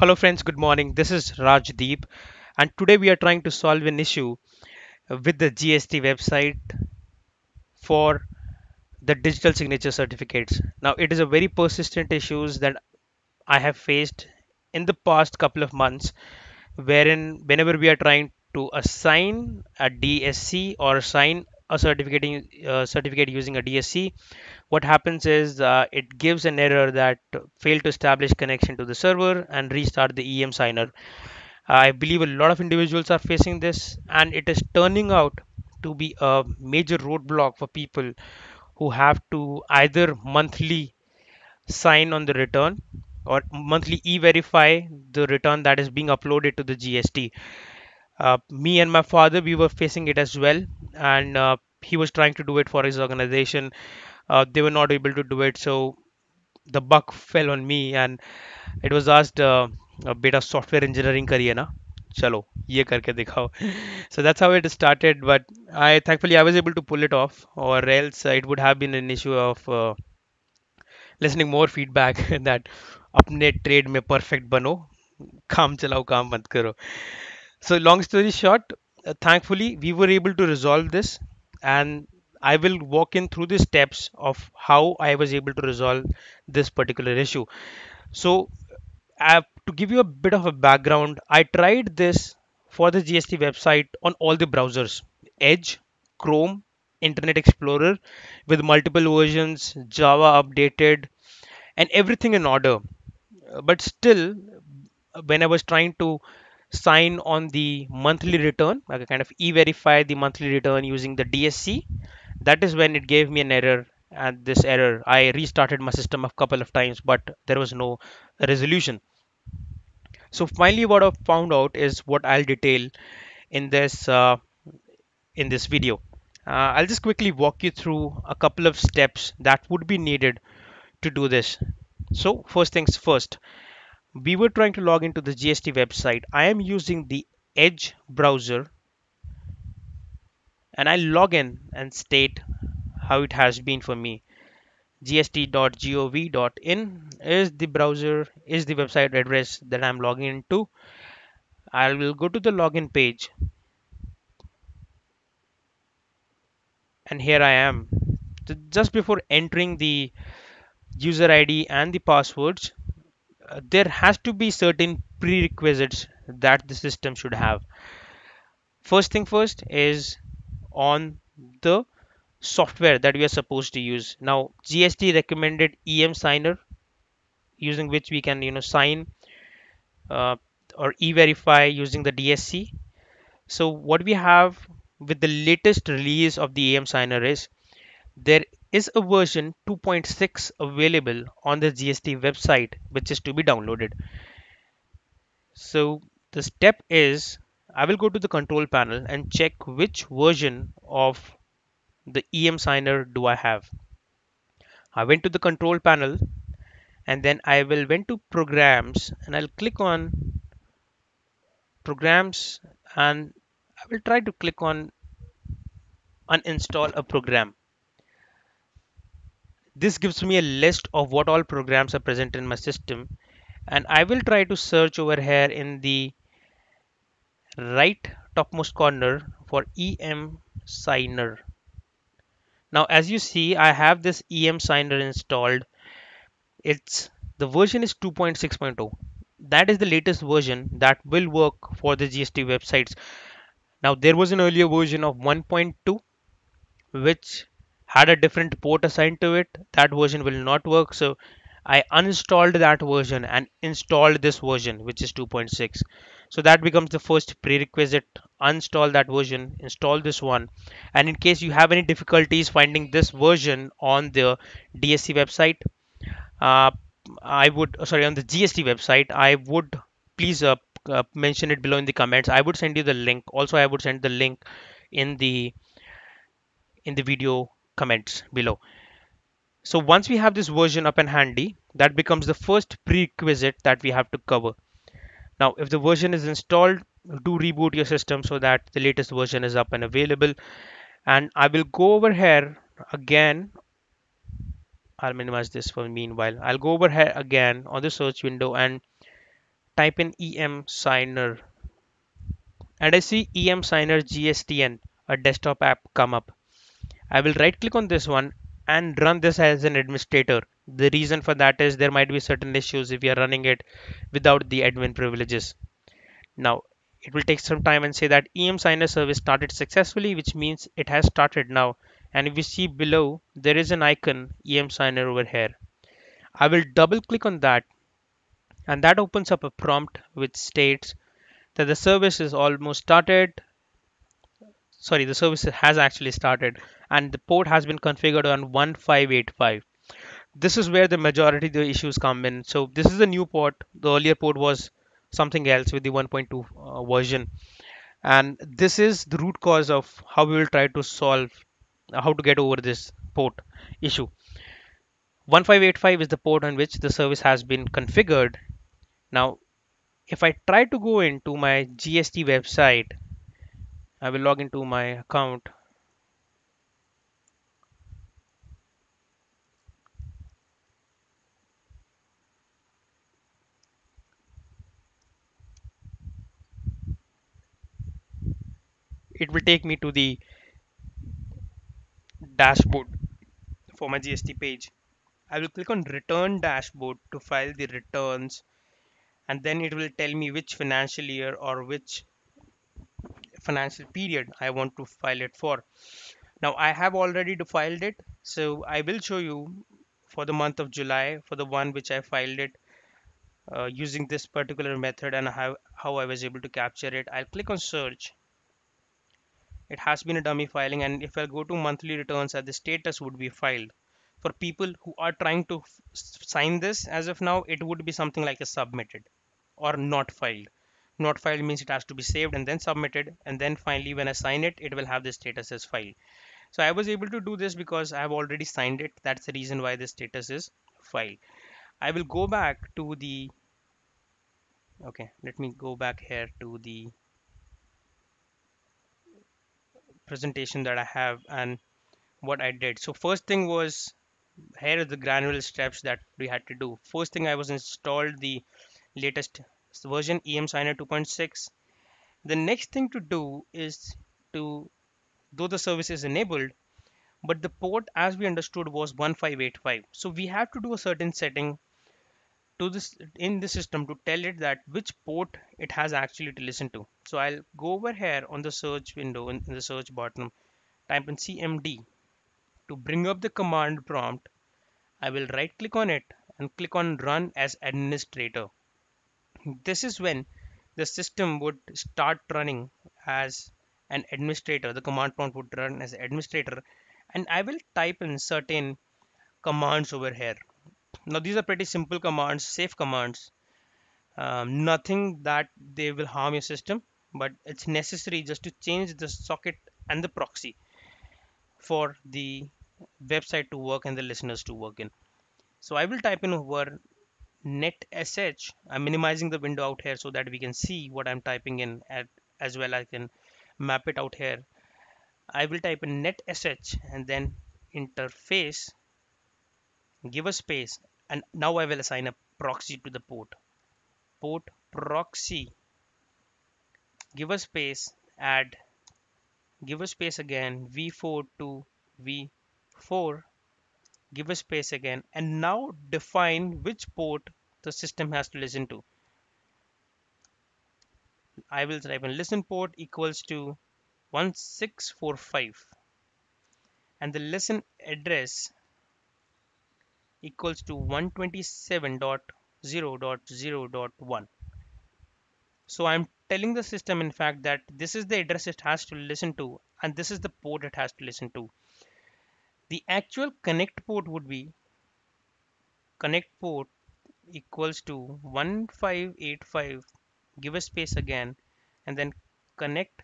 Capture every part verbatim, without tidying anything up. Hello friends, good morning. This is Rajdeep and today we are trying to solve an issue with the G S T website for the digital signature certificates. Now it is a very persistent issues that I have faced in the past couple of months, wherein whenever we are trying to assign a D S C or assign a certificate, uh, certificate using a D S C, what happens is uh, it gives an error that failed to establish connection to the server and restart the emSigner. I believe a lot of individuals are facing this, and it is turning out to be a major roadblock for people who have to either monthly sign on the return or monthly e-verify the return that is being uploaded to the G S T. Uh, me and my father, we were facing it as well, and uh, he was trying to do it for his organization. Uh, they were not able to do it, so the buck fell on me, and it was asked, uh, beta software engineering kariye na, chalo ye karke dikhao. So that's how it started, but I thankfully I was able to pull it off, or else uh, it would have been an issue of uh, listening more feedback that apne trade mein perfect bano, kaam chalao kaam mat karo. So long story short, uh, thankfully we were able to resolve this, and I will walk in through the steps of how I was able to resolve this particular issue. So uh, to give you a bit of a background, I tried this for the G S T website on all the browsers: Edge, Chrome, Internet Explorer, with multiple versions, Java updated, and everything in order. But still, when I was trying to sign on the monthly return, I kind of e-verify the monthly return using the D S C, that is when it gave me an error. And this error, I restarted my system a couple of times, but there was no resolution. So finally what I've found out is what I'll detail in this uh, in this video. uh, I'll just quickly walk you through a couple of steps that would be needed to do this. So first things first, we were trying to log into the G S T website. I am using the Edge browser, and I log in and state how it has been for me. G S T dot gov dot in is the browser, is the website address that I'm logging into. I will go to the login page, and here I am. So just before entering the user I D and the passwords, there has to be certain prerequisites that the system should have. First thing first is on the software that we are supposed to use. Now G S T recommended emSigner, using which we can you know sign uh, or e-verify using the D S C. So what we have with the latest release of the emSigner is there is a version two point six available on the G S T website, which is to be downloaded. So the step is, I will go to the control panel and check which version of the emSigner do I have. I went to the control panel, and then I will went to programs, and I'll click on programs, and I will try to click on uninstall a program. This gives me a list of what all programs are present in my system, and I will try to search over here in the right topmost corner for emSigner. Now as you see, I have this emSigner installed. It's the version is two point six point zero. That is the latest version that will work for the G S T websites. Now there was an earlier version of one point two which had a different port assigned to it. That version will not work, so I uninstalled that version and installed this version, which is two point six. So that becomes the first prerequisite: uninstall that version, install this one. And in case you have any difficulties finding this version on the D S C website, uh, I would sorry on the G S T website, I would please uh, uh, mention it below in the comments. I would send you the link. Also, I would send the link in the in the video comments below. So once we have this version up and handy, that becomes the first prerequisite that we have to cover. Now if the version is installed, do reboot your system so that the latest version is up and available. And I will go over here again. I'll minimize this for meanwhile. I'll go over here again on the search window and type in emSigner, and I see emSigner G S T N, a desktop app, come up. I will right click on this one and run this as an administrator. The reason for that is there might be certain issues if you are running it without the admin privileges. Now it will take some time and say that emSigner service started successfully, which means it has started now. And if you see below, there is an icon emSigner over here. I will double click on that, and that opens up a prompt which states that the service is almost started. Sorry, the service has actually started and the port has been configured on one five eight five. This is where the majority of the issues come in. So this is the new port. The earlier port was something else with the one point two uh, version. And this is the root cause of how we will try to solve uh, how to get over this port issue. one five eight five is the port on which the service has been configured. Now, if I try to go into my G S T website, I will log into my account. It will take me to the dashboard for my G S T page. I will click on return dashboard to file the returns, and then it will tell me which financial year or which financial period I want to file it for. Now I have already filed it, so I will show you for the month of July for the one which I filed it uh, using this particular method and how, how I was able to capture it. I'll click on search. It has been a dummy filing, and if I go to monthly returns, at the status would be filed. For people who are trying to sign this as of now, it would be something like a submitted or not filed. Not filed means it has to be saved and then submitted, and then finally when I sign it, it will have the status as filed. So I was able to do this because I have already signed it. That's the reason why the status is filed. I will go back to the, okay, let me go back here to the presentation that I have and what I did. So first thing was, here are the granular steps that we had to do. First thing, I was installed the latest version emSigner two point six. The next thing to do is to, though the service is enabled, but the port as we understood was one five eight five. So we have to do a certain setting to this in the system to tell it that which port it has actually to listen to. So I'll go over here on the search window in, in the search button, type in C M D to bring up the command prompt. I will right click on it and click on run as administrator. This is when the system would start running as an administrator. The command prompt would run as administrator, and I will type in certain commands over here. Now these are pretty simple commands, safe commands, um, nothing that they will harm your system, but it's necessary just to change the socket and the proxy for the website to work and the listeners to work in. So I will type in over netsh. I'm minimizing the window out here so that we can see what I'm typing in at, as well. I can map it out here. I will type in netsh and then interface, give a space, and now I will assign a proxy to the port. Port proxy, give a space, add, give a space again, v four to v four, give a space again, and now define which port the system has to listen to. I will type in listen port equals to one six four five, and the listen address equals to one twenty-seven dot zero dot zero dot one. So I'm telling the system, in fact, that this is the address it has to listen to, and this is the port it has to listen to. The actual connect port would be connect port equals to one five eight five, give a space again, and then connect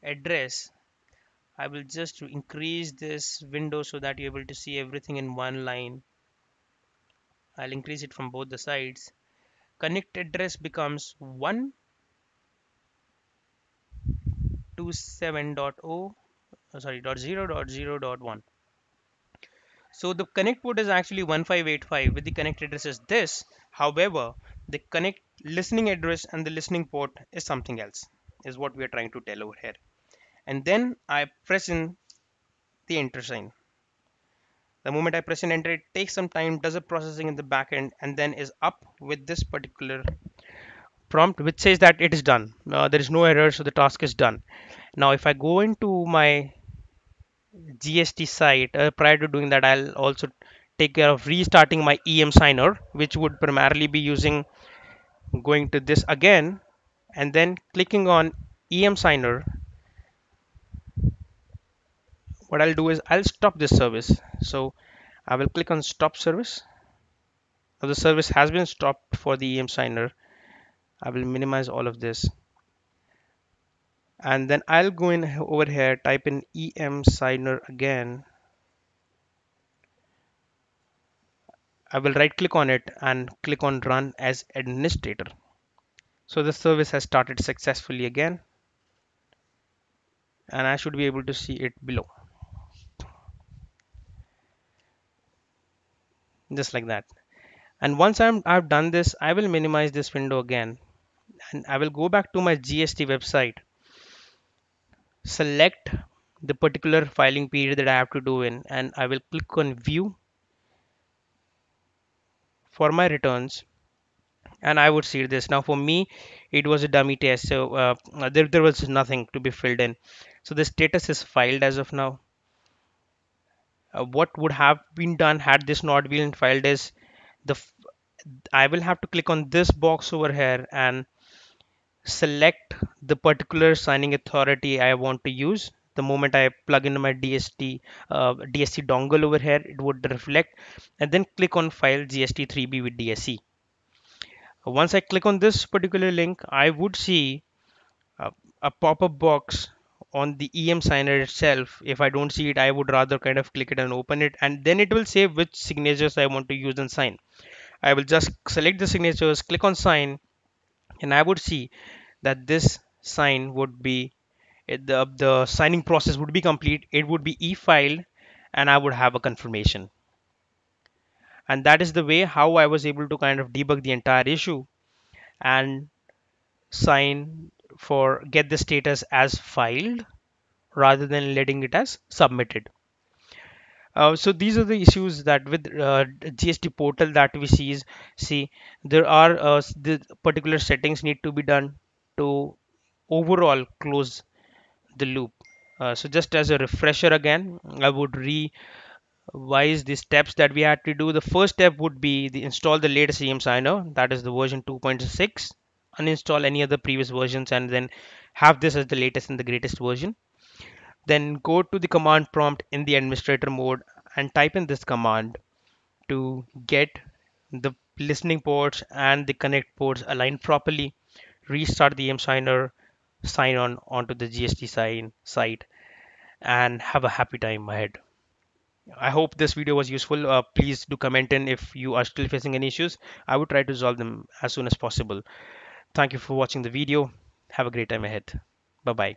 address. I will just increase this window so that you're able to see everything in one line. I'll increase it from both the sides. Connect address becomes one twenty-seven dot zero. Oh, sorry, dot zero dot zero dot one. So the connect port is actually one five eight five with the connect address is this. However, the connect listening address and the listening port is something else, is what we are trying to tell over here. And then I press in the enter sign. The moment I press in enter, it takes some time, does a processing in the back end, and then is up with this particular prompt which says that it is done. Uh, there is no error, so the task is done. Now if I go into my G S T site, uh, prior to doing that, I'll also take care of restarting my emSigner, which would primarily be using going to this again and then clicking on emSigner. What I'll do is I'll stop this service. So I will click on stop service. Now the service has been stopped for the emSigner. I will minimize all of this. And then I'll go in over here, type in emSigner again. I will right click on it and click on run as administrator. So the service has started successfully again. And I should be able to see it below. Just like that. And once I'm, I've done this, I will minimize this window again. And I will go back to my G S T website. Select the particular filing period that I have to do in, and I will click on view for my returns, and I would see this. Now for me, it was a dummy test, so uh, there, there was nothing to be filled in. So the status is filed as of now. Uh, what would have been done had this not been filed is the f I will have to click on this box over here and select the particular signing authority I want to use. The moment I plug into my D S T uh, D S C dongle over here, it would reflect, and then click on file G S T three B with D S C. Once I click on this particular link, I would see a, a pop-up box on the emSigner itself. If I don't see it, I would rather kind of click it and open it, and then it will say which signatures I want to use and sign. I will just select the signatures, click on sign, and I would see that this sign would be the, the signing process would be complete. It would be e-filed, and I would have a confirmation. And that is the way how I was able to kind of debug the entire issue and sign for get the status as filed rather than letting it as submitted. Uh, so these are the issues that with uh, G S T portal that we see is, see there are uh, the particular settings need to be done to overall close the loop. Uh, so just as a refresher again, I would revise the steps that we had to do. The first step would be the install the latest emSigner, that is the version two point six, uninstall any other previous versions, and then have this as the latest and the greatest version. Then go to the command prompt in the administrator mode and type in this command to get the listening ports and the connect ports aligned properly, restart the emSigner, sign on onto the G S T sign site, and have a happy time ahead. I hope this video was useful. Uh, please do comment in if you are still facing any issues. I would try to resolve them as soon as possible. Thank you for watching the video. Have a great time ahead. Bye-bye.